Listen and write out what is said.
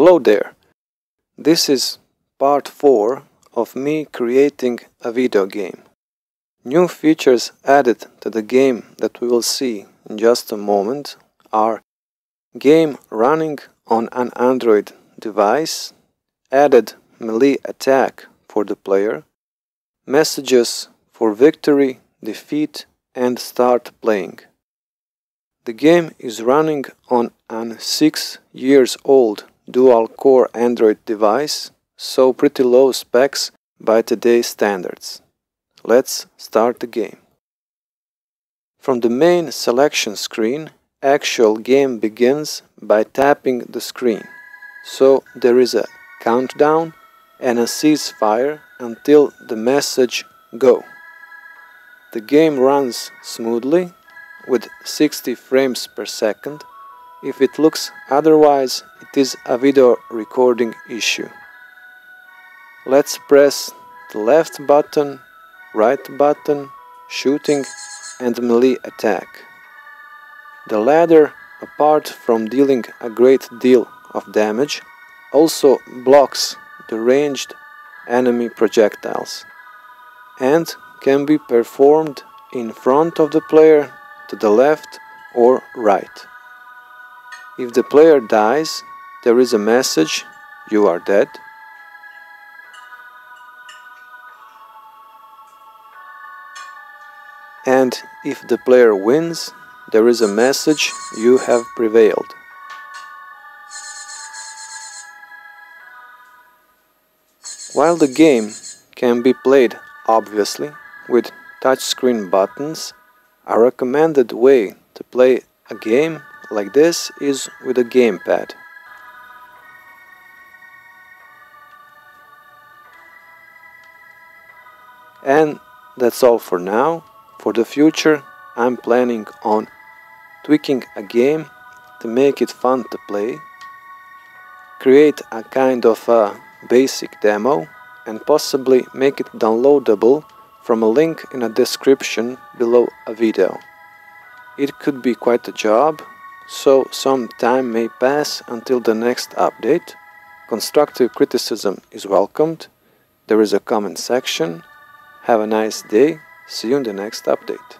Hello there! This is part 4 of me creating a video game. New features added to the game that we will see in just a moment are game running on an Android device, added melee attack for the player, messages for victory, defeat and start playing. The game is running on an 6-year-old dual-core Android device, so pretty low specs by today's standards. Let's start the game. From the main selection screen, actual game begins by tapping the screen, so there is a countdown and a ceasefire until the message "Go". The game runs smoothly with 60 frames per second. If it looks otherwise, it is a video recording issue. Let's press the left button, right button, shooting and melee attack. The latter, apart from dealing a great deal of damage, also blocks the ranged enemy projectiles and can be performed in front of the player, to the left or right. If the player dies, there is a message "You are dead". And if the player wins, there is a message "You have prevailed". While the game can be played obviously with touchscreen buttons, a recommended way to play a game like this is with a gamepad. And that's all for now. For the future, I'm planning on tweaking a game to make it fun to play, create a kind of a basic demo and possibly make it downloadable from a link in a description below a video. It could be quite a job, so some time may pass until the next update. Constructive criticism is welcomed. There is a comment section. Have a nice day. See you in the next update.